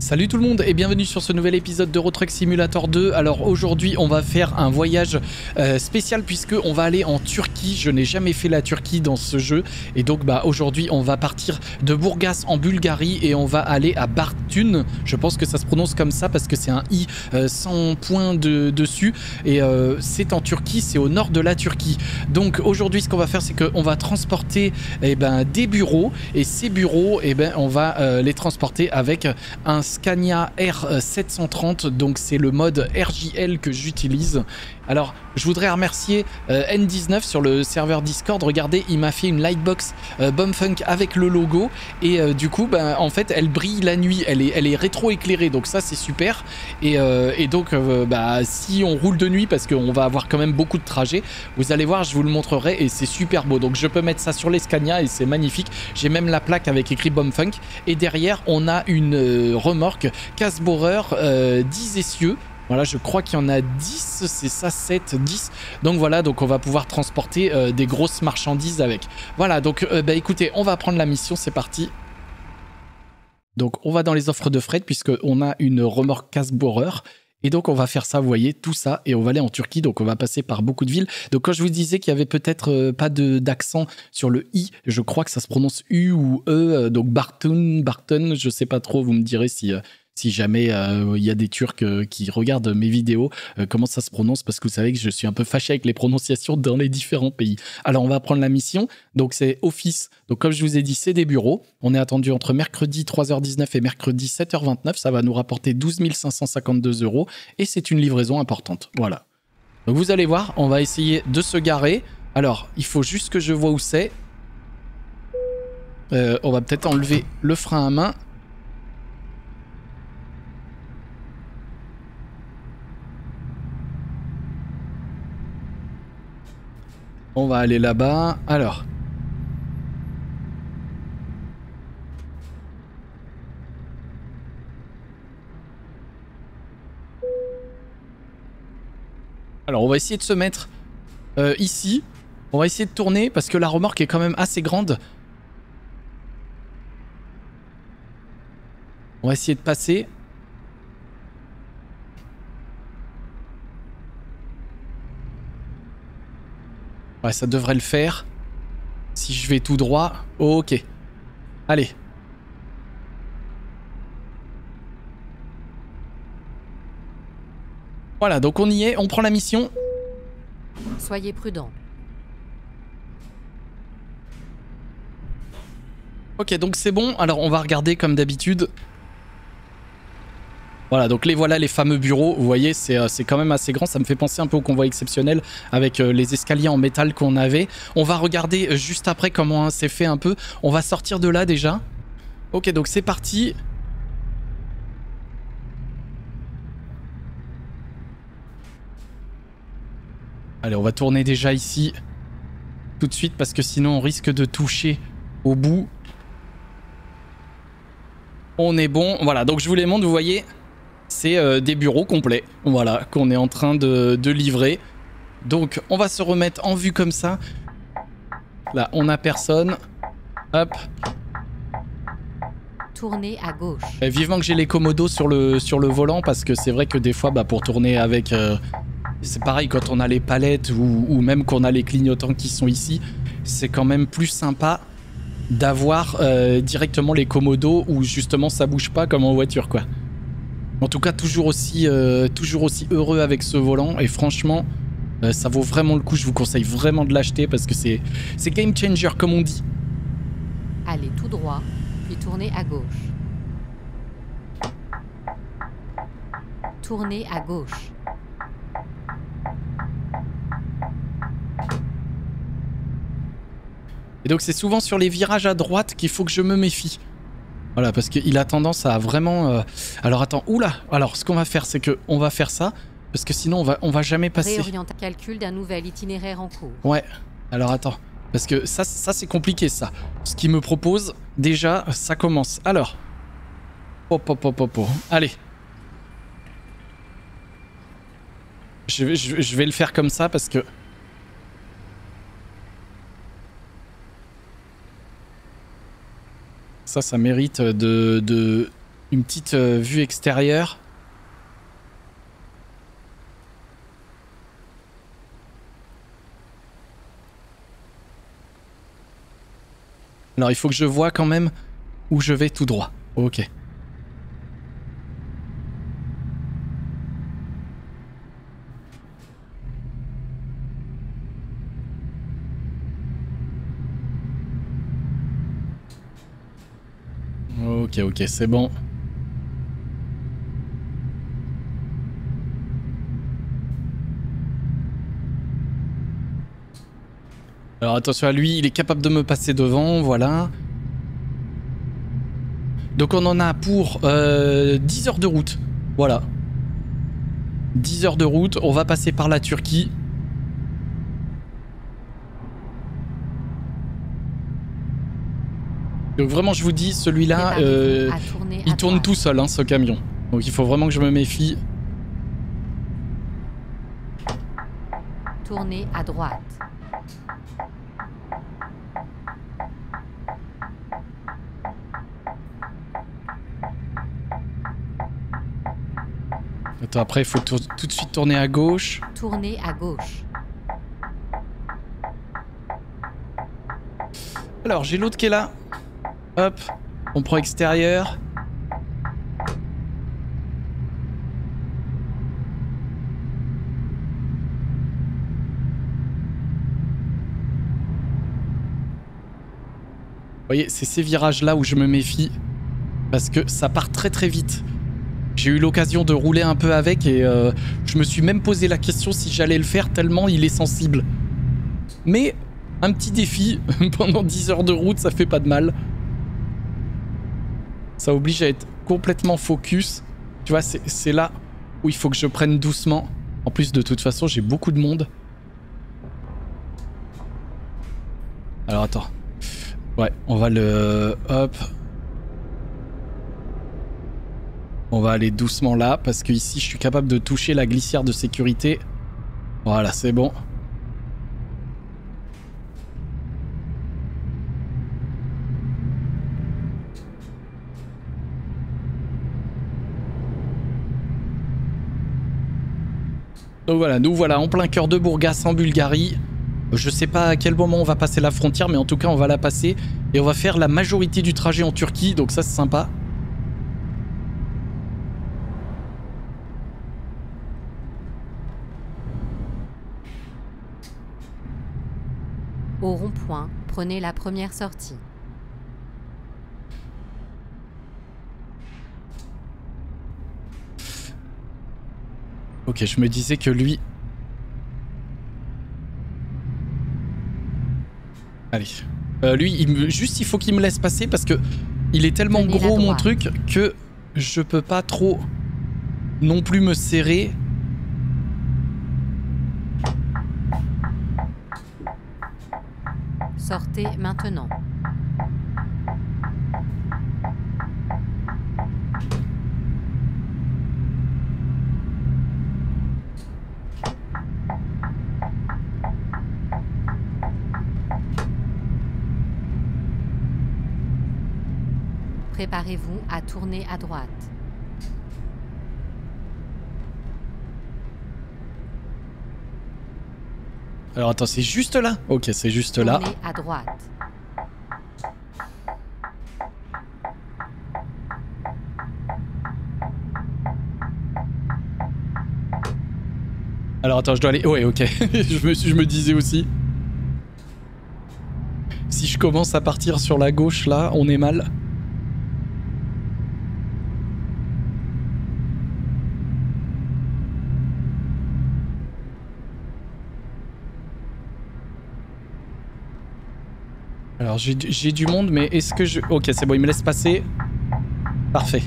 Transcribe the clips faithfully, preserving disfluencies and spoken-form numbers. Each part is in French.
Salut tout le monde et bienvenue sur ce nouvel épisode d'Euro Truck Simulator deux. Alors aujourd'hui on va faire un voyage euh, spécial puisque on va aller en Turquie. Je n'ai jamais fait la Turquie dans ce jeu et donc bah aujourd'hui on va partir de Burgas en Bulgarie et on va aller à Bartun. Je pense que ça se prononce comme ça parce que c'est un i euh, sans point de, dessus et euh, c'est en Turquie, c'est au nord de la Turquie. Donc aujourd'hui ce qu'on va faire c'est qu'on va transporter eh ben, des bureaux et ces bureaux eh ben, on va euh, les transporter avec un Scania R sept cent trente, donc c'est le mode R J L que j'utilise. Alors je voudrais remercier euh, N dix-neuf sur le serveur Discord. Regardez, il m'a fait une lightbox euh, BoMFuNk avec le logo et euh, du coup bah, en fait elle brille la nuit, elle est, elle est rétro éclairée, donc ça c'est super. Et, euh, et donc euh, bah, si on roule de nuit, parce qu'on va avoir quand même beaucoup de trajets, vous allez voir, je vous le montrerai et c'est super beau. Donc je peux mettre ça sur les Scania et c'est magnifique. J'ai même la plaque avec écrit BoMFuNk et derrière on a une euh, remorque Casse-boreur, euh, dix essieux. Voilà, je crois qu'il y en a dix, c'est ça, sept, dix. Donc voilà, donc on va pouvoir transporter euh, des grosses marchandises avec. Voilà, donc euh, bah, écoutez, on va prendre la mission, c'est parti. Donc on va dans les offres de fret puisqu'on a une remorque Casse-boreur. Et donc on va faire ça, vous voyez, tout ça, et on va aller en Turquie, donc on va passer par beaucoup de villes. Donc quand je vous disais qu'il y avait peut-être euh, pas d'accent sur le i, je crois que ça se prononce u ou e, euh, donc Bartun, Bartun, je sais pas trop, vous me direz si, euh, si jamais il euh, y a des Turcs euh, qui regardent mes vidéos, euh, comment ça se prononce, parce que vous savez que je suis un peu fâché avec les prononciations dans les différents pays. Alors on va prendre la mission, donc c'est office, donc comme je vous ai dit, c'est des bureaux. On est attendu entre mercredi trois heures dix-neuf et mercredi sept heures vingt-neuf. Ça va nous rapporter douze mille cinq cent cinquante-deux euros et c'est une livraison importante. Voilà. Donc vous allez voir, on va essayer de se garer. Alors, il faut juste que je vois où c'est. Euh, on va peut-être enlever le frein à main. On va aller là-bas. Alors... Alors on va essayer de se mettre euh, ici, on va essayer de tourner parce que la remorque est quand même assez grande. On va essayer de passer. Ouais, ça devrait le faire. Si je vais tout droit, ok. Allez. Voilà, donc on y est, on prend la mission. Soyez prudents. Ok, donc c'est bon. Alors on va regarder comme d'habitude. Voilà, donc les voilà les fameux bureaux. Vous voyez, c'est euh, quand même assez grand. Ça me fait penser un peu au convoi exceptionnel avec euh, les escaliers en métal qu'on avait. On va regarder euh, juste après comment hein, c'est fait un peu. On va sortir de là déjà. Ok, donc c'est parti. Allez, on va tourner déjà ici tout de suite parce que sinon on risque de toucher au bout. On est bon. Voilà, donc je vous les montre, vous voyez, c'est euh, des bureaux complets. Voilà, qu'on est en train de, de livrer. Donc on va se remettre en vue comme ça. Là, on n'a personne. Hop. Tourner à gauche. Et vivement que j'ai les commodos sur le, sur le volant parce que c'est vrai que des fois, bah, pour tourner avec... Euh, c'est pareil quand on a les palettes ou, ou même qu'on a les clignotants qui sont ici, c'est quand même plus sympa d'avoir euh, directement les commodos où justement ça bouge pas comme en voiture quoi. En tout cas toujours aussi, euh, toujours aussi heureux avec ce volant et franchement euh, ça vaut vraiment le coup, je vous conseille vraiment de l'acheter parce que c'est game changer comme on dit. Allez tout droit puis tournez à gauche. Tournez à gauche. Et donc c'est souvent sur les virages à droite qu'il faut que je me méfie. Voilà, parce qu'il a tendance à vraiment... Euh... Alors attends, oula. Alors ce qu'on va faire, c'est qu'on va faire ça, parce que sinon on va, on va jamais passer. Réorienter calcul d'un nouvel itinéraire en cours. Ouais, alors attends, parce que ça, ça c'est compliqué ça. Ce qu'il me propose, déjà, ça commence. Alors, hop, hop, hop, hop, hop. Allez. Je, je, je vais le faire comme ça, parce que... Ça, ça mérite de, de, une petite euh, vue extérieure. Alors il faut que je voie quand même où je vais tout droit. Ok. Ok, ok, c'est bon. Alors attention à lui, il est capable de me passer devant, voilà. Donc on en a pour euh, dix heures de route, voilà. dix heures de route, on va passer par la Turquie. Donc vraiment je vous dis, celui-là, euh, il tourne tout seul hein, ce camion. Donc il faut vraiment que je me méfie. Tournez à droite. Attends, après il faut tout, tout de suite tourner à gauche. Tournez à gauche. Alors j'ai l'autre qui est là. Hop, on prend extérieur. Vous voyez, c'est ces virages-là où je me méfie parce que ça part très très vite. J'ai eu l'occasion de rouler un peu avec et euh, je me suis même posé la question si j'allais le faire tellement il est sensible. Mais un petit défi pendant dix heures de route, ça fait pas de mal. Ça oblige à être complètement focus. Tu vois, c'est là où il faut que je prenne doucement. En plus, de toute façon, j'ai beaucoup de monde. Alors, attends. Ouais, on va le... Hop. On va aller doucement là, parce que ici, je suis capable de toucher la glissière de sécurité. Voilà, c'est bon. Donc voilà, nous voilà en plein cœur de Burgas en Bulgarie. Je sais pas à quel moment on va passer la frontière, mais en tout cas on va la passer. Et on va faire la majorité du trajet en Turquie, donc ça c'est sympa. Au rond-point, prenez la première sortie. Ok, je me disais que lui... Allez. Euh, lui, il me... juste il faut qu'il me laisse passer parce que il est tellement gros mon truc que je peux pas trop non plus me serrer. Sortez maintenant. Préparez-vous à tourner à droite. Alors attends, c'est juste là? Ok, c'est juste là. Tournez à droite. Alors attends, je dois aller... Ouais, ok. je, me suis... je me disais aussi. Si je commence à partir sur la gauche là, on est mal. Alors j'ai du monde, mais est-ce que je... Ok, c'est bon, il me laisse passer. Parfait.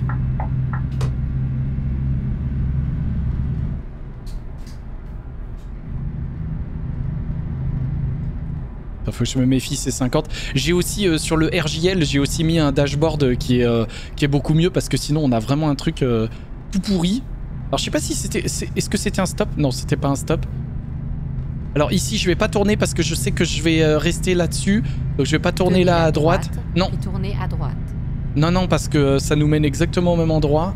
Il faut que je me méfie, c'est cinquante. J'ai aussi, euh, sur le R J L, j'ai aussi mis un dashboard qui est, euh, qui est beaucoup mieux, parce que sinon on a vraiment un truc euh, tout pourri. Alors je sais pas si c'était... Est-ce est que c'était un stop? Non, c'était pas un stop. Alors ici, je vais pas tourner parce que je sais que je vais rester là-dessus. Donc je vais pas tourner là à droite. Non. Tourner à droite. Non, non, parce que ça nous mène exactement au même endroit.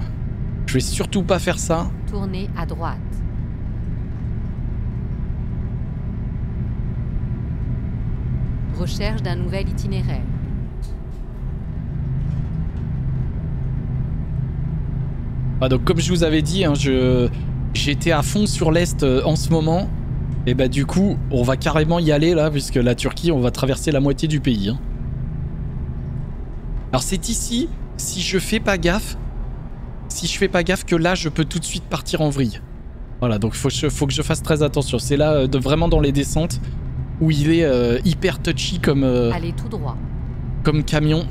Je vais surtout pas faire ça. Tournez à droite. Recherche d'un nouvel itinéraire. Ah, donc comme je vous avais dit, hein, je j'étais à fond sur l'Est euh, en ce moment. Et bah du coup, on va carrément y aller là, puisque la Turquie, on va traverser la moitié du pays. Hein. Alors c'est ici, si je fais pas gaffe, si je fais pas gaffe que là, je peux tout de suite partir en vrille. Voilà, donc faut, faut que je fasse très attention. C'est là, euh, de, vraiment dans les descentes, où il est euh, hyper touchy comme... Euh, Allez tout droit. Comme camion.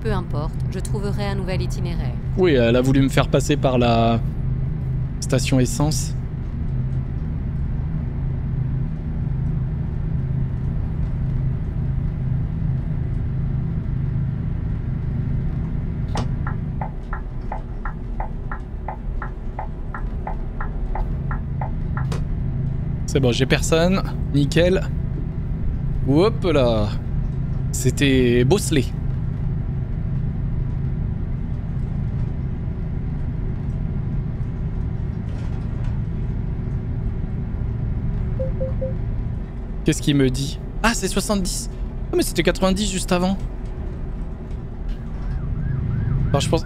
Peu importe, je trouverai un nouvel itinéraire. Oui, elle a voulu me faire passer par la station essence. C'est bon, j'ai personne. Nickel. Hop là. C'était bosselé. Qu'est-ce qu'il me dit? Ah, c'est soixante-dix. Ah, mais c'était quatre-vingt-dix juste avant. Enfin, je pense...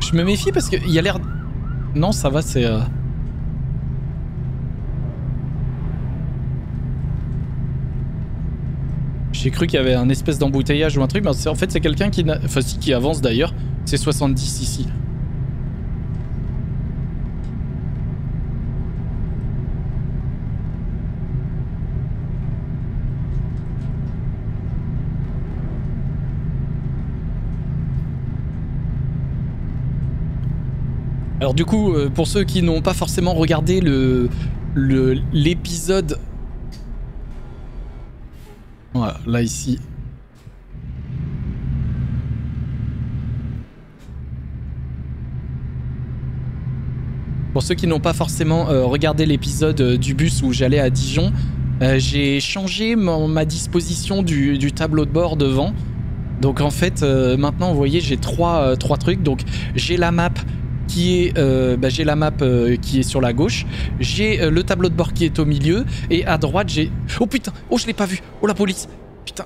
Je me méfie parce qu'il y a l'air... Non, ça va, c'est... Euh... J'ai cru qu'il y avait un espèce d'embouteillage ou un truc, mais en fait, c'est quelqu'un qui... Enfin, si, qui avance d'ailleurs. C'est soixante-dix ici. Alors du coup, pour ceux qui n'ont pas forcément regardé le, le, l'épisode... Voilà, là ici. Pour ceux qui n'ont pas forcément euh, regardé l'épisode euh, du bus où j'allais à Dijon, euh, j'ai changé mon, ma disposition du, du tableau de bord devant. Donc en fait, euh, maintenant, vous voyez, j'ai trois, euh, trois trucs. Donc j'ai la map... qui est, euh, bah, j'ai la map euh, qui est sur la gauche, j'ai euh, le tableau de bord qui est au milieu, et à droite j'ai... Oh putain, oh je l'ai pas vu, oh la police, putain.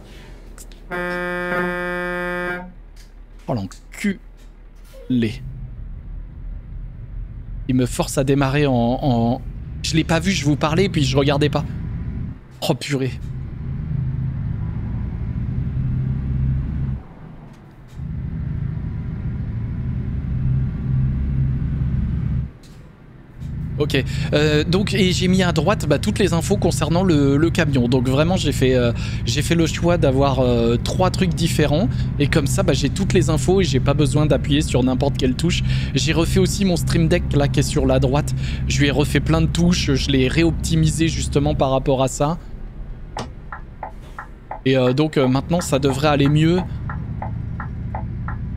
Oh l'enculé. Il me force à démarrer en... en... Je l'ai pas vu, je vous parlais, puis je regardais pas. Oh purée. Ok, euh, donc et j'ai mis à droite bah, toutes les infos concernant le, le camion. Donc vraiment j'ai fait, euh, j'ai fait le choix d'avoir euh, trois trucs différents et comme ça bah, j'ai toutes les infos et j'ai pas besoin d'appuyer sur n'importe quelle touche. J'ai refait aussi mon stream deck là qui est sur la droite. Je lui ai refait plein de touches, je l'ai réoptimisé justement par rapport à ça. Et euh, donc euh, maintenant ça devrait aller mieux.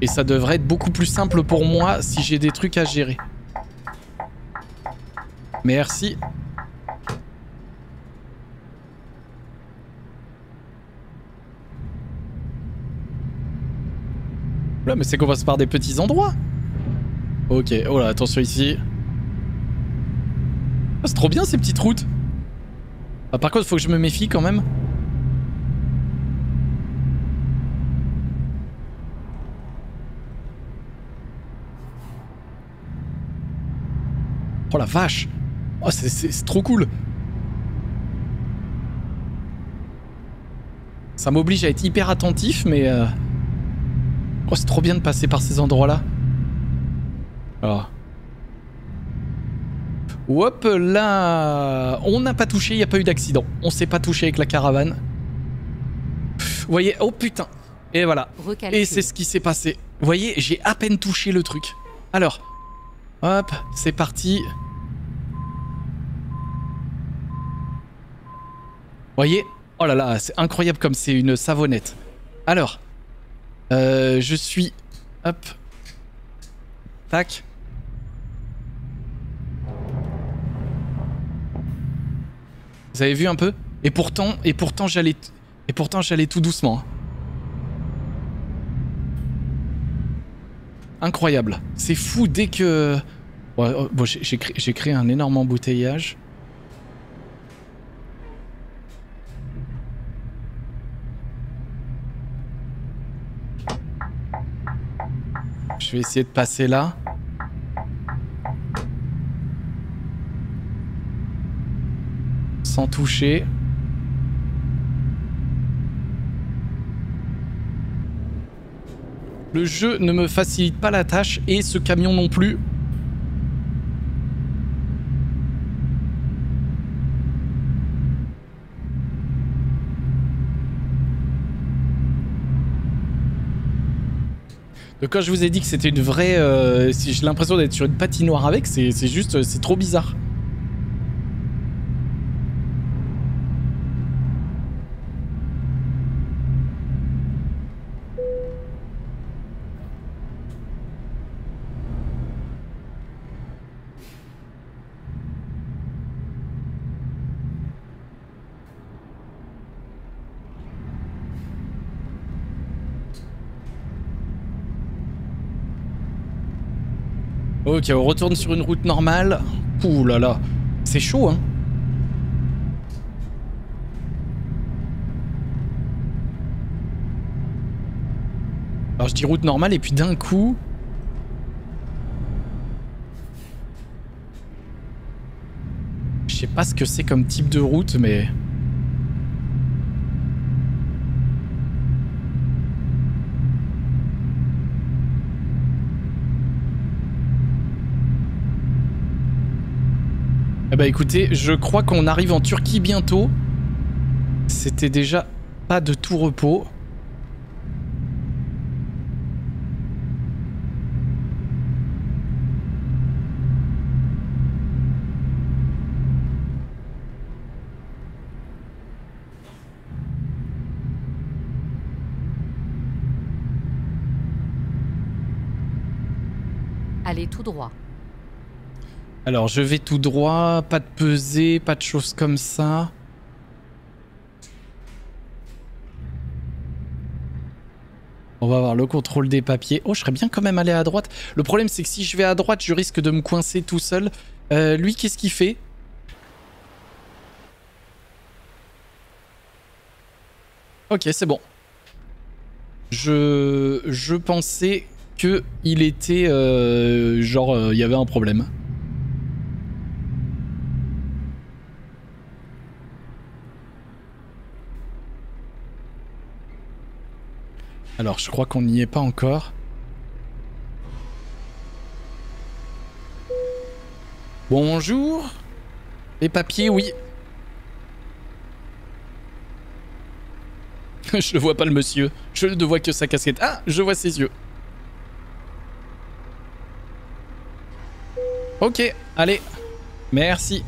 Et ça devrait être beaucoup plus simple pour moi si j'ai des trucs à gérer. Merci. Là, mais c'est qu'on passe par des petits endroits. Ok, oh là, attention ici. Oh, c'est trop bien ces petites routes. Ah, par contre, faut que je me méfie quand même. Oh la vache! Oh, c'est trop cool. Ça m'oblige à être hyper attentif, mais... Euh... Oh, c'est trop bien de passer par ces endroits-là. Oh. Hop là. On n'a pas touché, il n'y a pas eu d'accident. On s'est pas touché avec la caravane. Vous voyez, oh putain. Et voilà. Recalcule. Et c'est ce qui s'est passé. Vous voyez, j'ai à peine touché le truc. Alors, hop, c'est parti. Vous voyez? Oh là là, c'est incroyable comme c'est une savonnette. Alors, euh, je suis... Hop. Tac. Vous avez vu un peu? Et pourtant, et pourtant j'allais... Et pourtant j'allais tout doucement. Incroyable. C'est fou dès que... Bon, bon, j'ai créé, créé un énorme embouteillage. Je vais essayer de passer là. Sans toucher. Le jeu ne me facilite pas la tâche et ce camion non plus. Donc quand je vous ai dit que c'était une vraie... Euh, j'ai l'impression d'être sur une patinoire avec, c'est juste... c'est trop bizarre. Ok, on retourne sur une route normale. Ouh là là, c'est chaud, hein. Alors je dis route normale et puis d'un coup... Je sais pas ce que c'est comme type de route, mais... Bah écoutez, je crois qu'on arrive en Turquie bientôt. C'était déjà pas de tout repos. Allez tout droit. Alors, je vais tout droit, pas de pesée, pas de choses comme ça. On va avoir le contrôle des papiers. Oh, je serais bien quand même allé à droite. Le problème, c'est que si je vais à droite, je risque de me coincer tout seul. Euh, lui, qu'est-ce qu'il fait? Ok, c'est bon. Je... Je pensais qu'il était... Euh... Genre, euh, il y avait un problème. Alors, je crois qu'on n'y est pas encore. Bonjour. Les papiers, oui. Je ne vois pas le monsieur. Je ne vois que sa casquette. Ah, je vois ses yeux. Ok, allez. Merci.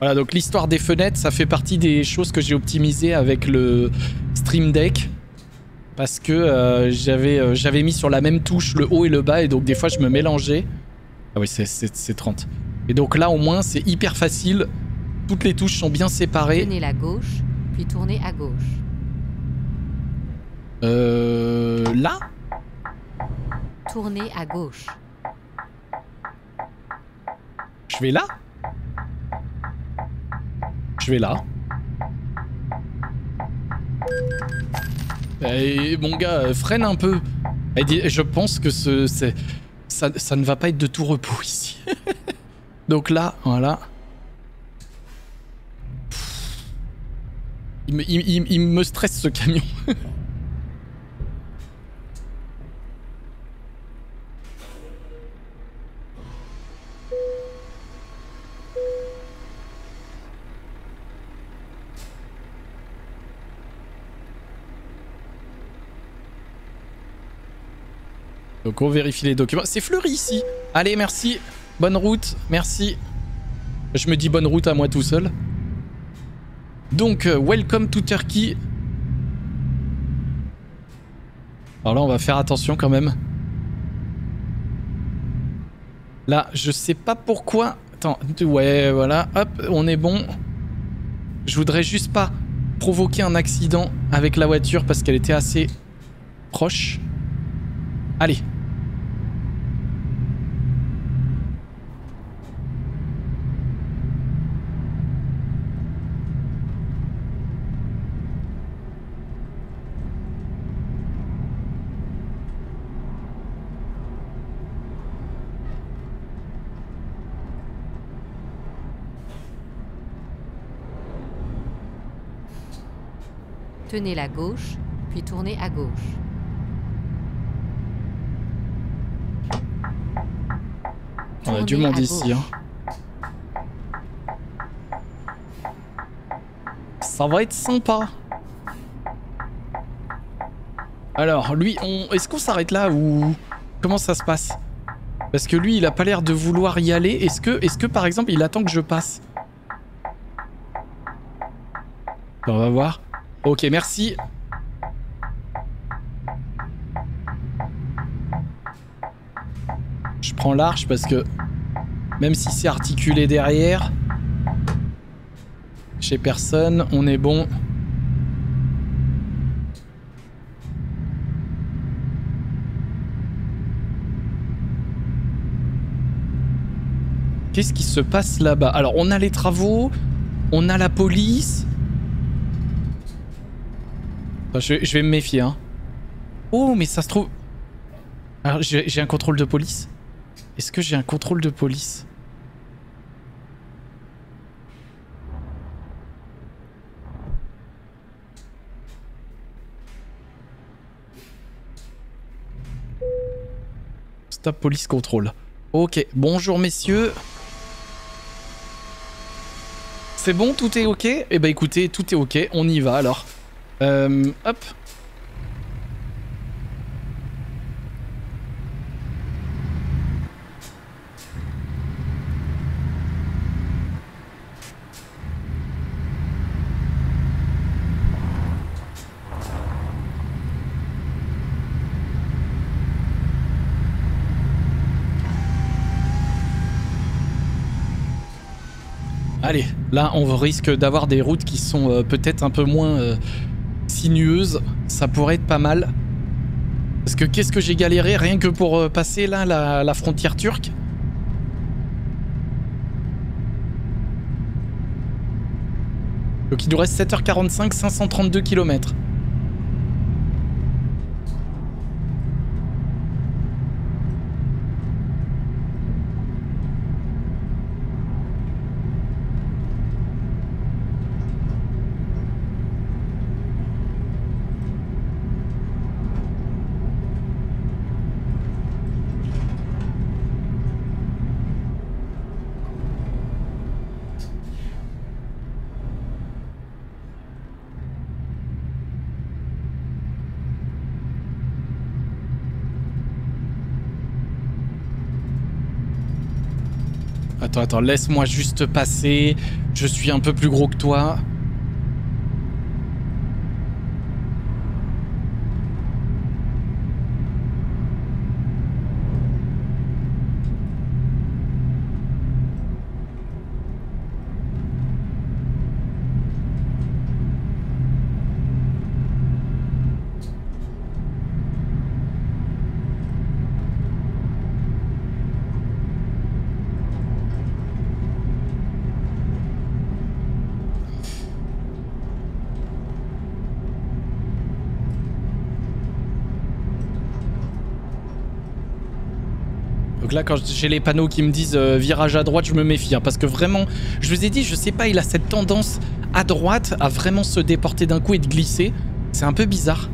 Voilà, donc l'histoire des fenêtres, ça fait partie des choses que j'ai optimisées avec le Stream Deck. Parce que euh, j'avais euh, j'avais mis sur la même touche le haut et le bas, et donc des fois je me mélangeais. Ah oui, c'est trente. Et donc là au moins c'est hyper facile. Toutes les touches sont bien séparées. Tournez la gauche, puis tournez à gauche. Euh... Là ? Tournez à gauche. Je vais là ? Je vais là. Et mon gars, freine un peu. Et je pense que ce, ça, ça ne va pas être de tout repos ici. Donc là, voilà. Il me, il, il, il me stresse ce camion. Donc on vérifie les documents. C'est fleuri ici. Allez, merci. Bonne route. Merci. Je me dis bonne route à moi tout seul. Donc, welcome to Turkey. Alors là, on va faire attention quand même. Là, je sais pas pourquoi... Attends, ouais, voilà. Hop, on est bon. Je voudrais juste pas provoquer un accident avec la voiture parce qu'elle était assez proche. Allez. Tenez la gauche, puis tournez à gauche. On a du monde ici, hein. Ça va être sympa. Alors, lui, on... est-ce qu'on s'arrête là ou... Comment ça se passe? Parce que lui, il a pas l'air de vouloir y aller. Est-ce que, est-ce que, par exemple, il attend que je passe? On va voir. Ok, merci. Je prends l'arche parce que même si c'est articulé derrière, chez personne, on est bon. Qu'est-ce qui se passe là-bas? Alors, on a les travaux, on a la police. Je, je vais me méfier, hein. Oh, mais ça se trouve... Alors, j'ai un contrôle de police. Est-ce que j'ai un contrôle de police? Stop police contrôle. Ok, bonjour messieurs. C'est bon, tout est ok? Eh ben écoutez, tout est ok, on y va alors. Euh, hop. Allez, là on risque d'avoir des routes qui sont euh, peut-être un peu moins... Euh, sinueuse, ça pourrait être pas mal. Parce que qu'est-ce que j'ai galéré rien que pour euh, passer là la, la frontière turque. Donc il nous reste sept heures quarante-cinq, cinq cent trente-deux kilomètres. Attends, attends, laisse-moi juste passer. Je suis un peu plus gros que toi. Donc là, quand j'ai les panneaux qui me disent euh, virage à droite, je me méfie. Hein, parce que vraiment, je vous ai dit, je sais pas, il a cette tendance à droite à vraiment se déporter d'un coup et de glisser. C'est un peu bizarre.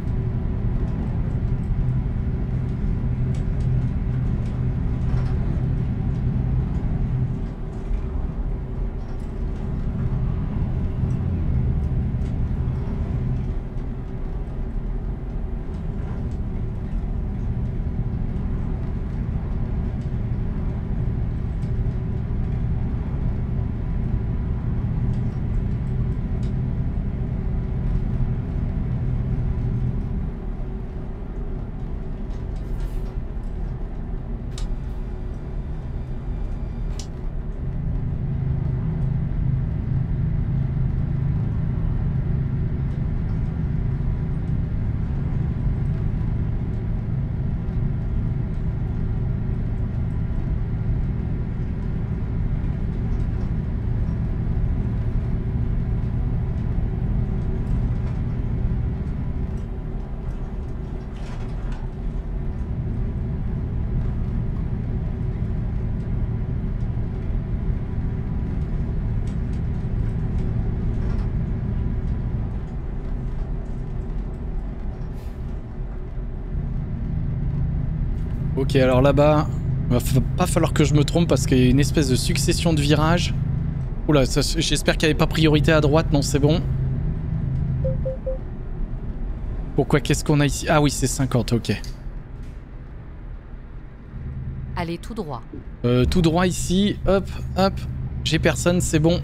Ok, alors là-bas, il va pas falloir que je me trompe parce qu'il y a une espèce de succession de virages. Oula, j'espère qu'il n'y avait pas priorité à droite. Non, c'est bon. Pourquoi? Qu'est-ce qu'on a ici? Ah oui, c'est cinquante, ok. Allez, tout droit. Euh, tout droit ici. Hop, hop. J'ai personne, c'est bon.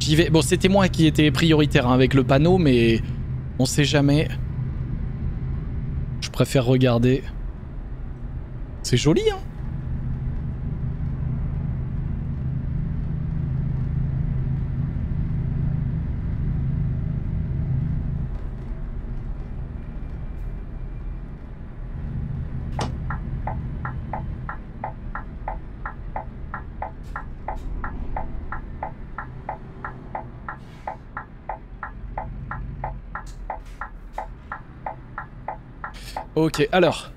J'y vais. Bon, c'était moi qui étais prioritaire hein, avec le panneau, mais on sait jamais. Je préfère regarder. C'est joli, hein? Ok, alors.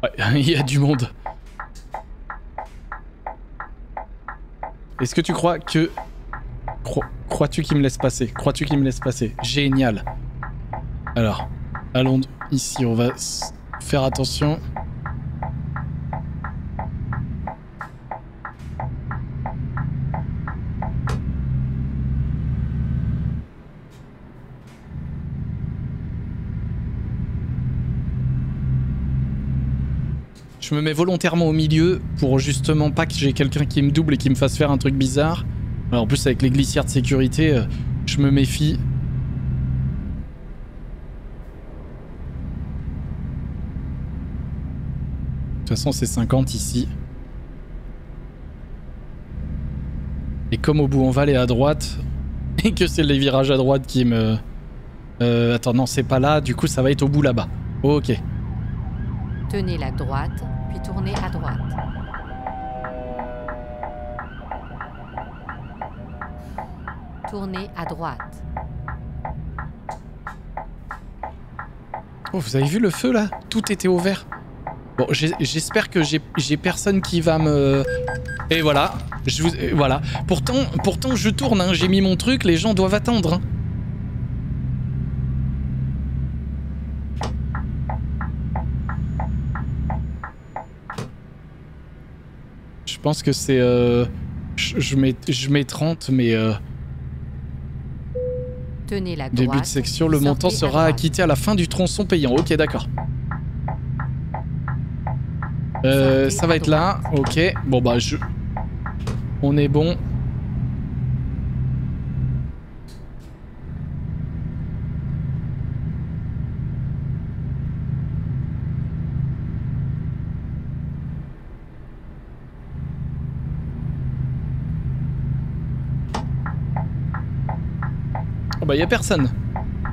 Ouais, il y a du monde. Est-ce que tu crois que... Cro... Crois-tu qu'il me laisse passer? Crois-tu qu'il me laisse passer? Génial. Alors, allons ici, on va faire attention. Je me mets volontairement au milieu pour justement pas que j'ai quelqu'un qui me double et qui me fasse faire un truc bizarre. Alors en plus avec les glissières de sécurité, je me méfie. De toute façon c'est cinquante ici. Et comme au bout on va aller à droite et que c'est les virages à droite qui me... Euh, attends non c'est pas là, du coup ça va être au bout là-bas. Ok. Tenez la droite. Puis tournez à droite. Tournez à droite. Oh, vous avez vu le feu, là? Tout était au vert. Bon, j'espère que j'ai personne qui va me... Et voilà. Je vous, et voilà. Pourtant, pourtant, je tourne, hein. J'ai mis mon truc, les gens doivent attendre, hein. Je pense que c'est... Euh, je, je, mets, je mets trente, mais... Euh, Tenez la droite, début de section, le montant sera acquitté à la fin du tronçon payant. Ok, d'accord. Euh, ça va être là. Ok. Bon, bah, je... On est bon. Bah y'a personne.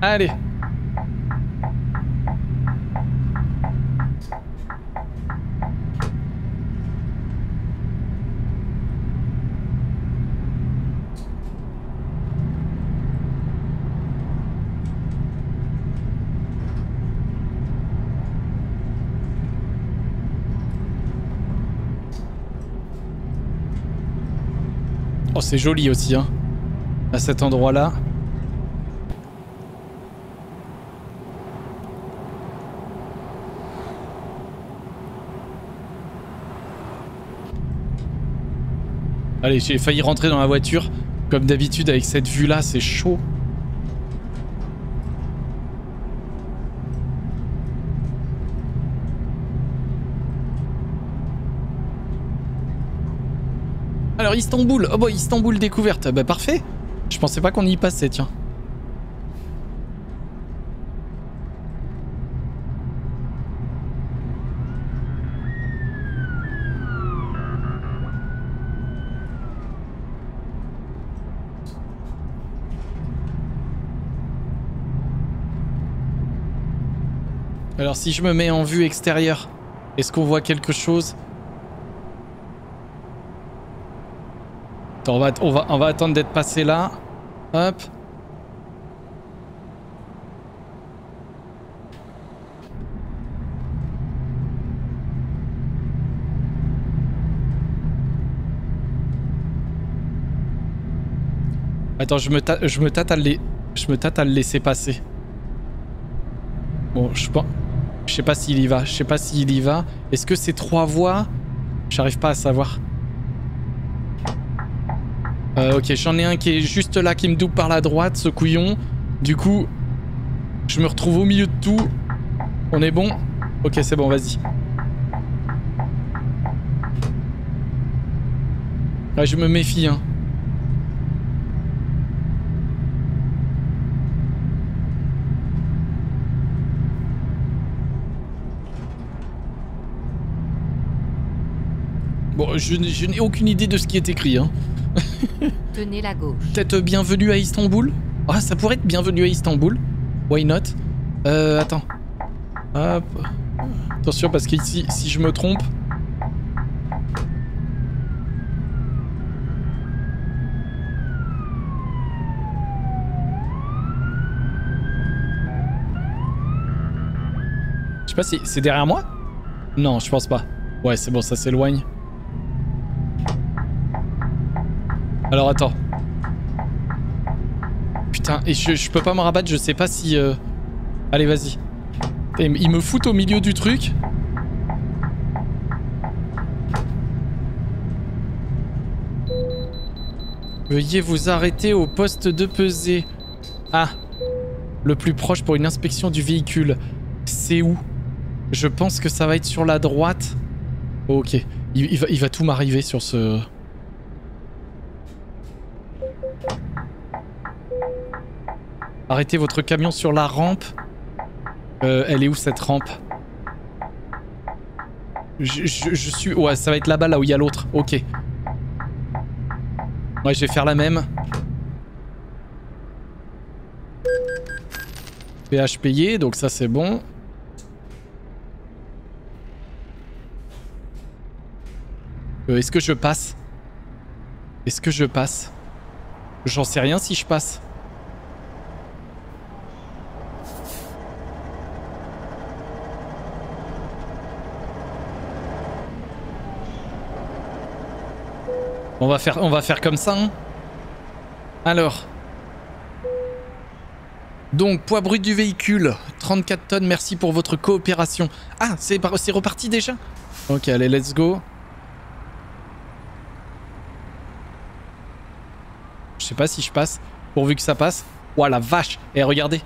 Allez. Oh c'est joli aussi hein. À cet endroit là. Allez, j'ai failli rentrer dans la voiture. Comme d'habitude, avec cette vue-là, c'est chaud. Alors, Istanbul. Oh, bah, Istanbul découverte. Bah, parfait. Je pensais pas qu'on y passait, tiens. Alors si je me mets en vue extérieure, est-ce qu'on voit quelque chose? Attends, on va, on va, on va attendre d'être passé là. Hop. Attends, je me, ta je me tâte à le laisser passer. Bon, je pense... Je sais pas s'il y va. Je sais pas s'il y va. Est-ce que c'est trois voies? J'arrive pas à savoir. Euh, ok, j'en ai un qui est juste là, qui me double par la droite, ce couillon. Du coup, je me retrouve au milieu de tout. On est bon? Ok, c'est bon, vas-y. Ouais, je me méfie, hein. Bon, je, je n'ai aucune idée de ce qui est écrit, hein. Tenez la gauche. Peut-être bienvenue à Istanbul? Ah, ça pourrait être bienvenue à Istanbul. Why not? Euh, attends. Hop. Attention, parce qu'ici, si je me trompe... Je sais pas si c'est derrière moi? Non, je pense pas. Ouais, c'est bon, ça s'éloigne. Alors attends. Putain, et je, je peux pas me rabattre, je sais pas si... Euh... Allez, vas-y. Ils me foutent au milieu du truc. Veuillez vous arrêter au poste de pesée. Ah. Le plus proche pour une inspection du véhicule. C'est où? Je pense que ça va être sur la droite. Oh, ok. Il, il, va, il va tout m'arriver sur ce... Arrêtez votre camion sur la rampe. Euh, elle est où cette rampe? je, je, je suis... Ouais, ça va être là-bas, là où il y a l'autre. Ok. Ouais, je vais faire la même. P H payé, donc ça c'est bon. Euh, Est-ce que je passe? Est-ce que je passe? J'en sais rien si je passe. On va faire, on va faire comme ça, hein. Alors. Donc, poids brut du véhicule, trente-quatre tonnes, merci pour votre coopération. Ah, c'est reparti déjà? Ok, allez, let's go. Je sais pas si je passe, pourvu que ça passe. Ouah, la vache! Eh, regardez!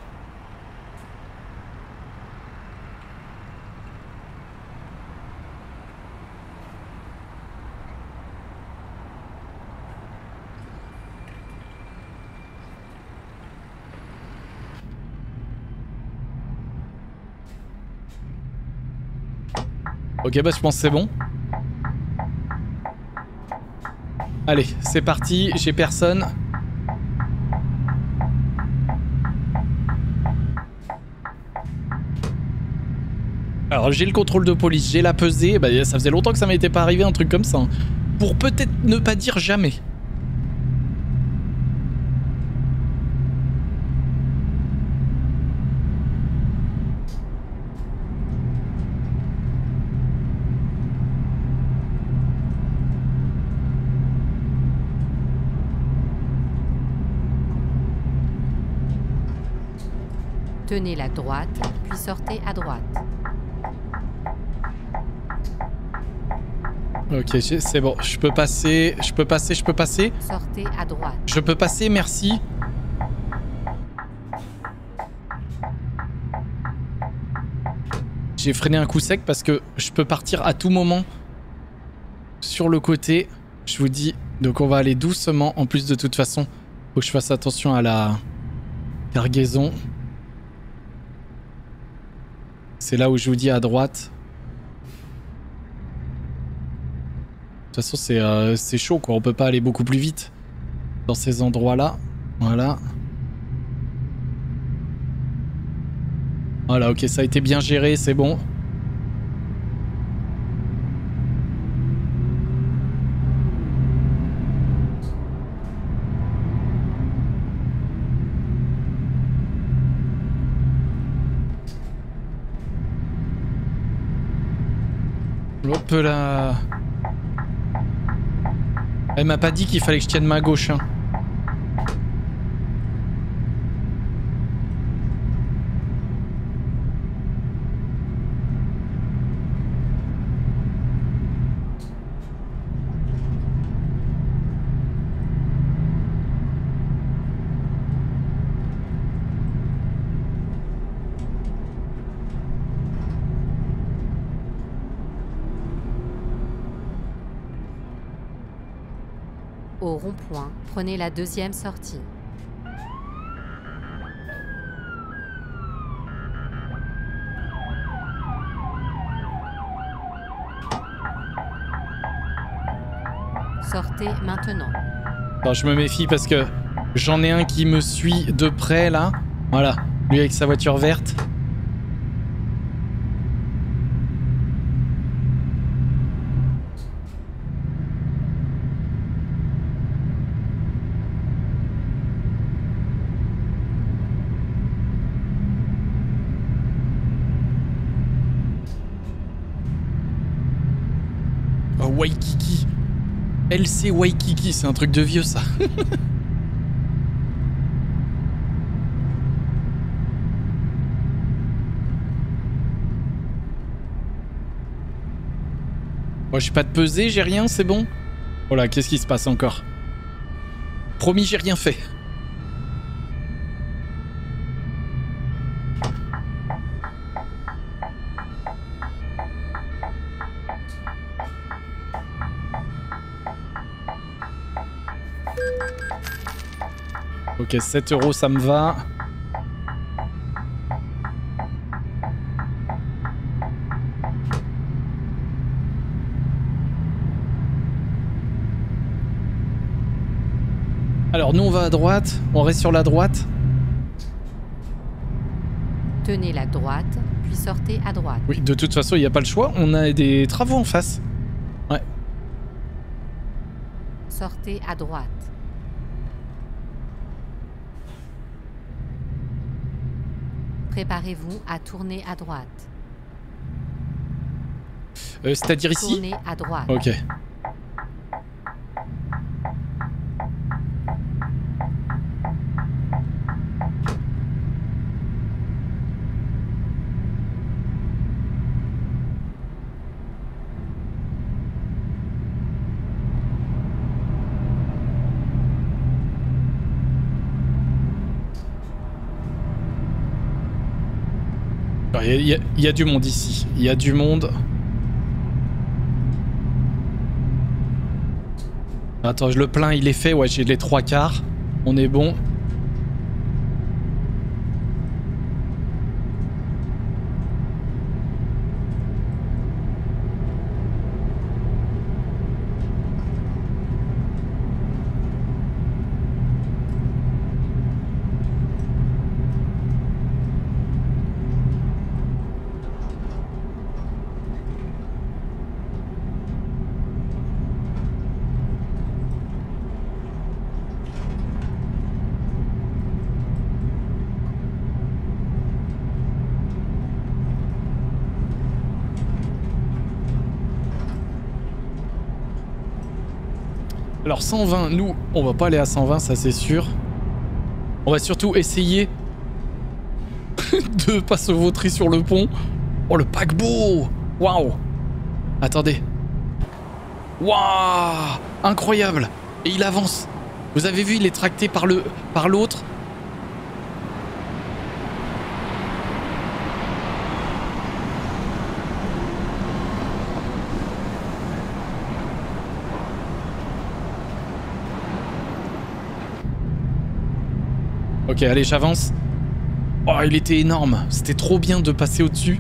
Ok, bah je pense que c'est bon. Allez, c'est parti, j'ai personne. Alors j'ai le contrôle de police, j'ai la pesée, bah ça faisait longtemps que ça m'était pas arrivé un truc comme ça. Hein. Pour peut-être ne pas dire jamais. Tenez la droite, puis sortez à droite. Ok, c'est bon. Je peux passer, je peux passer, je peux passer. Sortez à droite. Je peux passer, merci. J'ai freiné un coup sec parce que je peux partir à tout moment sur le côté. Je vous dis, donc on va aller doucement. En plus, de toute façon, faut que je fasse attention à la cargaison. C'est là où je vous dis à droite. De toute façon, c'est euh, c'est chaud, quoi. On peut pas aller beaucoup plus vite dans ces endroits-là. Voilà. Voilà, ok, ça a été bien géré, c'est bon. Hop là. Elle m'a pas dit qu'il fallait que je tienne ma gauche, hein. au rond-point, prenez la deuxième sortie. Sortez maintenant. Bon, je me méfie parce que j'en ai un qui me suit de près là. Voilà, lui avec sa voiture verte. Oh, Waikiki. L C Waikiki, c'est un truc de vieux ça. Moi j'ai pas de pesée, j'ai rien, c'est bon. Oh là, qu'est-ce qui se passe encore? Promis, j'ai rien fait. Ok, sept euros, ça me va. Alors, nous, on va à droite. On reste sur la droite. Tenez la droite, puis sortez à droite. Oui, de toute façon, il n'y a pas le choix. On a des travaux en face. Ouais. Sortez à droite. Préparez-vous à tourner à droite. Euh, C'est-à-dire ici? Tournez à droite. Ok. Il y, y, y a du monde ici, il y a du monde. Attends, le plein il est fait, ouais j'ai les trois quarts, on est bon. Alors cent vingt, nous, on va pas aller à cent vingt, ça c'est sûr. On va surtout essayer de pas se vautrer sur le pont. Oh le paquebot! Waouh! Attendez. Waouh! Incroyable! Et il avance. Vous avez vu, il est tracté par le, par l'autre. Ok, allez, j'avance. Oh, il était énorme. C'était trop bien de passer au-dessus.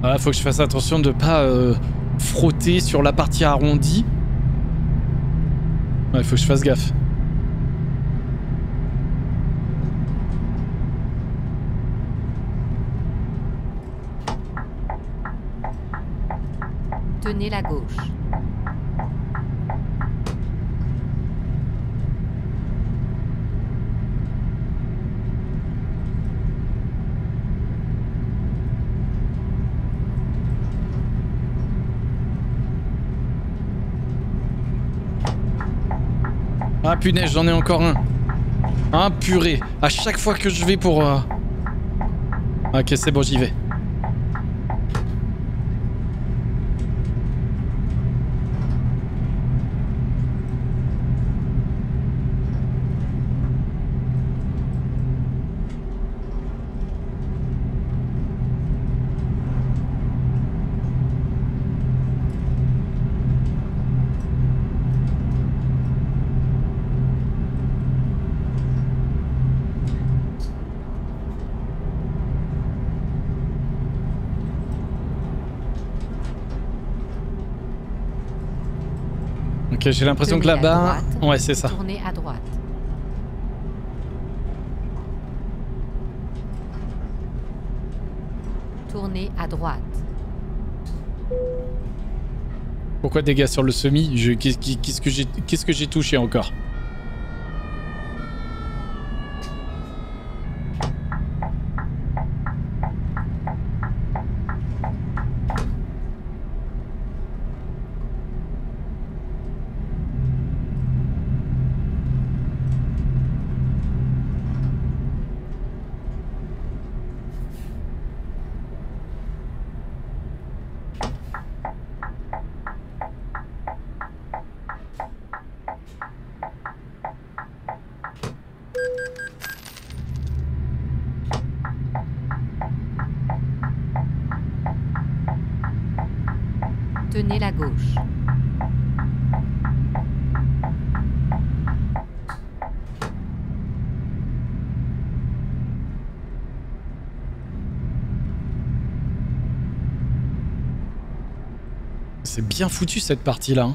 Voilà, faut que je fasse attention de ne pas euh, frotter sur la partie arrondie. Ouais, faut que je fasse gaffe. Tenez la gauche. Ah punaise, j'en ai encore un. Ah purée. À chaque fois que je vais pour... Euh... Ok, c'est bon, j'y vais. Ok, j'ai l'impression que là-bas... Ouais, c'est ça. Tournez à droite. Tournez à droite. Pourquoi dégâts sur le semi? Je... Qu'est-ce que j'ai qu'est-ce que j'ai touché encore? Tenez la gauche. C'est bien foutu cette partie-là. Hein.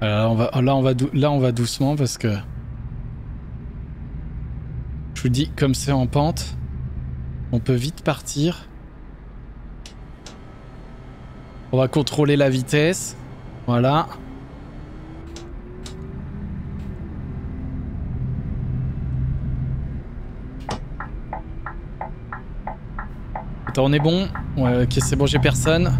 Alors là, on va, là, on va là, on va doucement parce que... Je vous dis, comme c'est en pente... On peut vite partir. On va contrôler la vitesse. Voilà. Attends, on est bon? Ouais, ok, c'est bon, j'ai personne.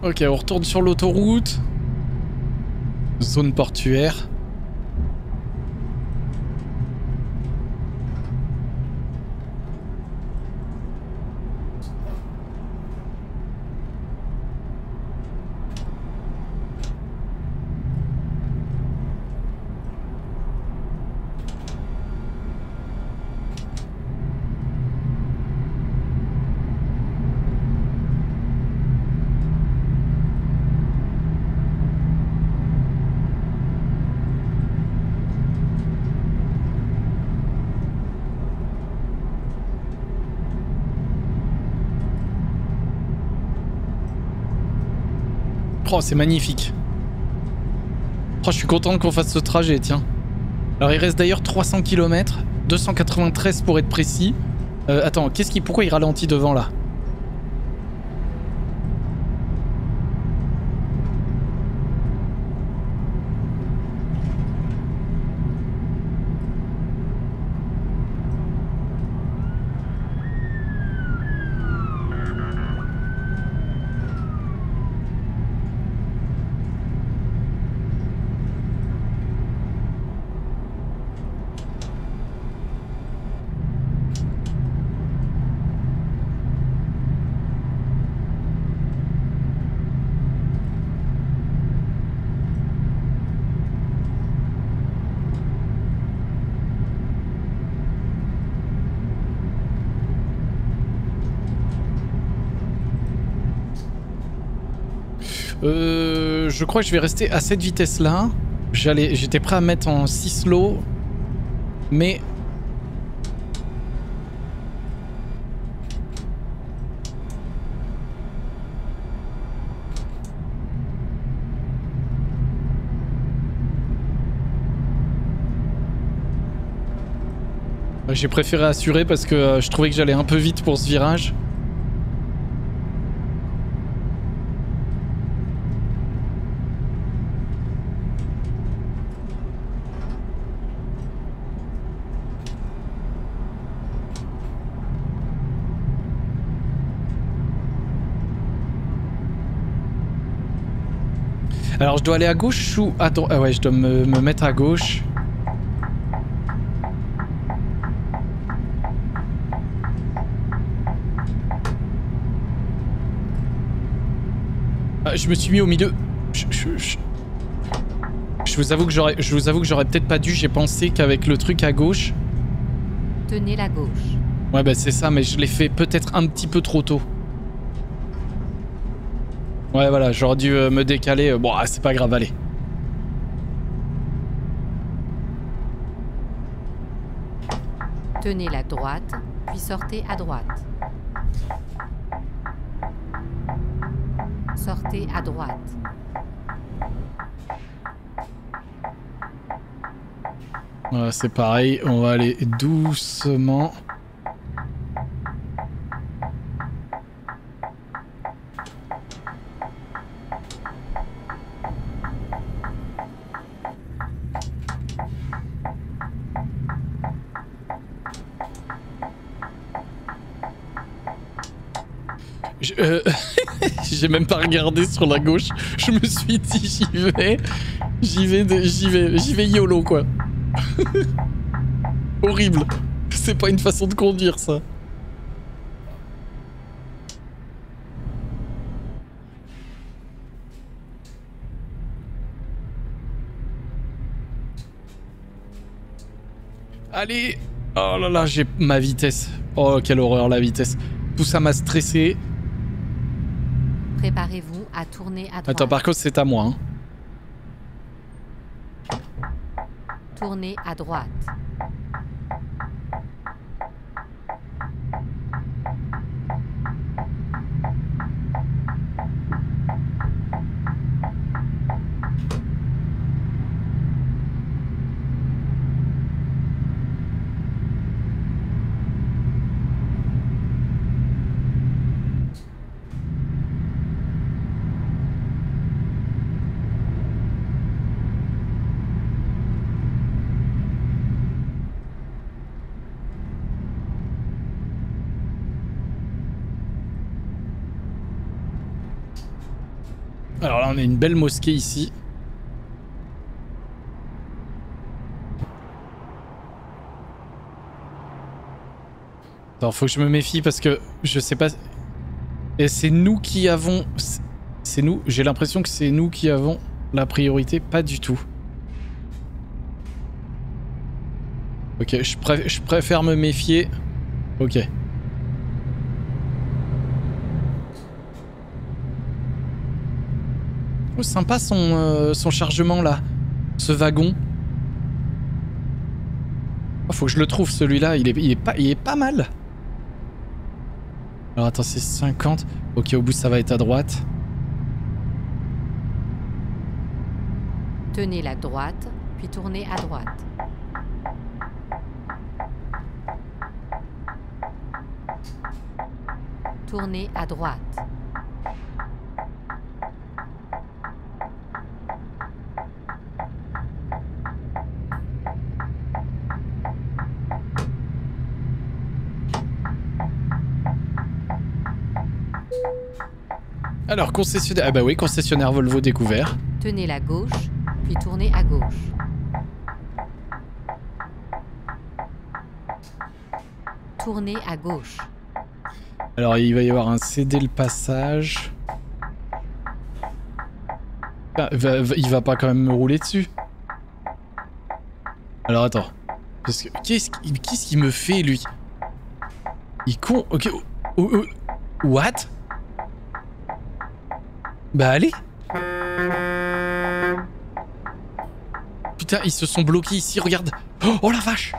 Ok, on retourne sur l'autoroute. Zone portuaire. Oh, c'est magnifique. Oh, je suis content qu'on fasse ce trajet, tiens. Alors, il reste d'ailleurs trois cents kilomètres. deux cent quatre-vingt-treize pour être précis. Euh, attends, qu'est-ce qui... Pourquoi il ralentit devant, là? Euh, je crois que je vais rester à cette vitesse-là. J'étais prêt à mettre en six slow, mais... J'ai préféré assurer parce que je trouvais que j'allais un peu vite pour ce virage. Alors je dois aller à gauche ou... Attends, ah ouais, je dois me, me mettre à gauche. Je me suis mis au milieu. Je, je, je... je vous avoue que j'aurais, je vous avoue que j'aurais peut-être pas dû. J'ai pensé qu'avec le truc à gauche. Tenez la gauche. Ouais bah c'est ça, mais je l'ai fait peut-être un petit peu trop tôt. Ouais voilà, j'aurais dû me décaler. Bon, ah, c'est pas grave, allez. Tenez la droite, puis sortez à droite. Sortez à droite. Voilà, c'est pareil, on va aller doucement. Je, euh... J'ai même pas regardé sur la gauche. Je me suis dit j'y vais, j'y vais, j'y vais, j'y vais YOLO quoi. Horrible. C'est pas une façon de conduire ça. Allez. Oh là là, j'ai ma vitesse. Oh quelle horreur la vitesse. Tout ça m'a stressé. Préparez-vous à tourner à droite. Attends, par contre, c'est à moi. Hein. Tournez à droite. Alors là, on a une belle mosquée ici. Attends, faut que je me méfie parce que je sais pas... Et c'est nous qui avons... C'est nous... J'ai l'impression que c'est nous qui avons la priorité. Pas du tout. Ok, je, pré... je préfère me méfier. Ok. Oh, sympa son, euh, son chargement là, ce wagon. Oh, faut que je le trouve celui-là, il est, il, est pas, il est pas mal. Alors attends, c'est cinquante. Ok, au bout ça va être à droite. Tenez la droite, puis tournez à droite. Tournez à droite. Alors, concessionnaire... Ah bah oui, concessionnaire Volvo découvert. Tenez la gauche, puis tournez à gauche. Tournez à gauche. Alors, il va y avoir un céder le passage. Ah, il, va, il va pas quand même me rouler dessus. Alors, attends. Parce que... Qu'est-ce qu'il qu'est-ce qu'il me fait, lui? Il con... Ok... What? Bah allez, Putain, ils se sont bloqués ici, regarde. Oh, oh la vache.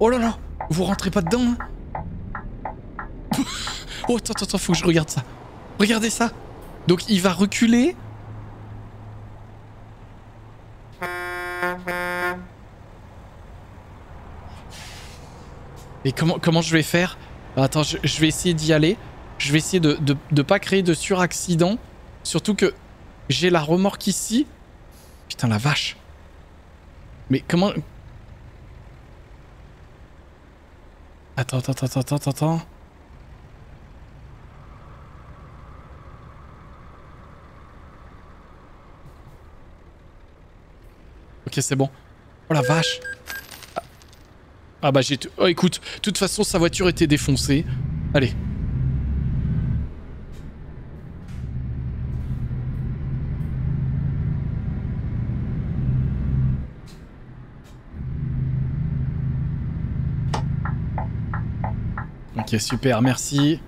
Oh là là. Vous rentrez pas dedans, hein. Oh, attends, attends, faut que je regarde ça. Regardez ça. Donc, il va reculer. Et comment, comment je vais faire? Attends, je, je vais essayer d'y aller. Je vais essayer de, de, de pas créer de suraccident. Surtout que j'ai la remorque ici. Putain, la vache. Mais comment... Attends, attends, attends, attends, attends. Ok, c'est bon. Oh la vache. Ah bah j'ai... Oh écoute, de toute façon sa voiture était défoncée. Allez. Ok, super, merci.